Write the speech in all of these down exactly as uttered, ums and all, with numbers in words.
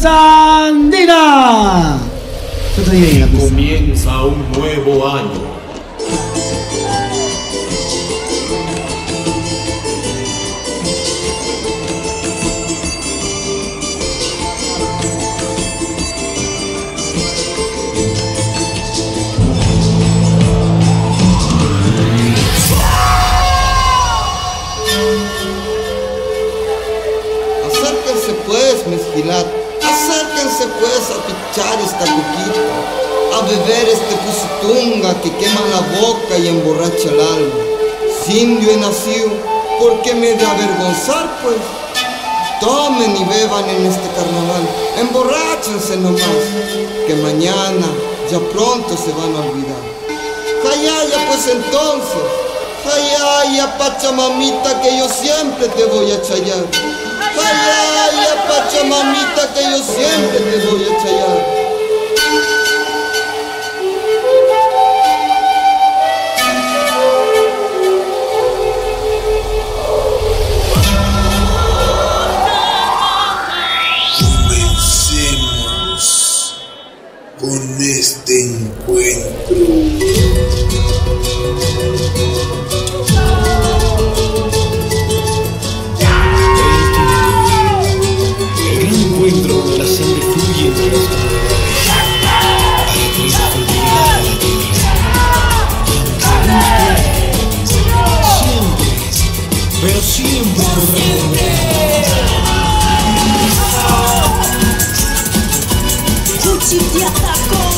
Fuerza Andina. Y comienza un nuevo año. Acérquense pues, mezquilat, acérquense pues a pichar esta coquita, a beber este cusutunga que quema la boca y emborracha el alma. Sin yo he nacido, ¿por qué me he de avergonzar pues? Tomen y beban en este carnaval, emborráchense nomás, que mañana ya pronto se van a olvidar. Cayaya pues entonces, cayaya pachamamita que yo siempre te voy a chayar. Cayaya, pachamamita, que yo siempre te voy a chayar. Comencemos con este encuentro. Pero siempre Cuchi te atacó.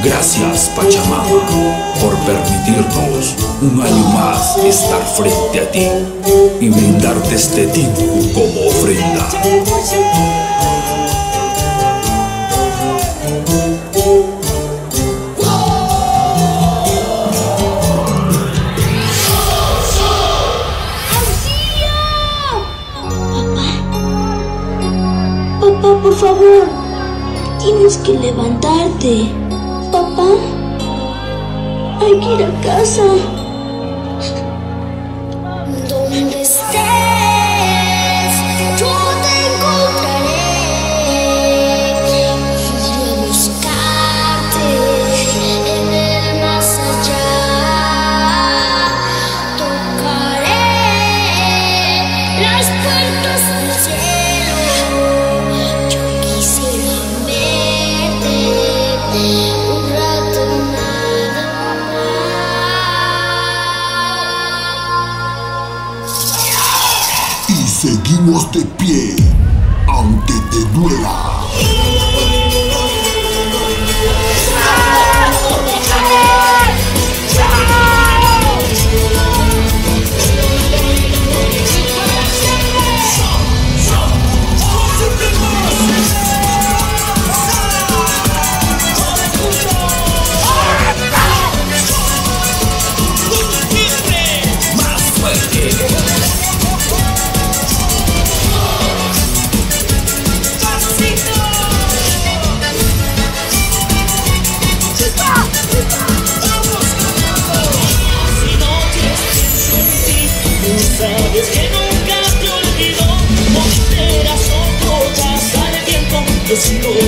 Gracias, Pachamama, por permitirnos un año más estar frente a ti y brindarte este tiempo como ofrenda. ¡Auxilio! Papá, papá, por favor, tienes que levantarte. Papá, hay que ir a casa. ¿Dónde estés? Yo te encontraré. Iré a buscarte en el más allá. Tocaré las puertas del cielo. Yo quisiera verte. Seguimos de pie, aunque te duela. Let's go.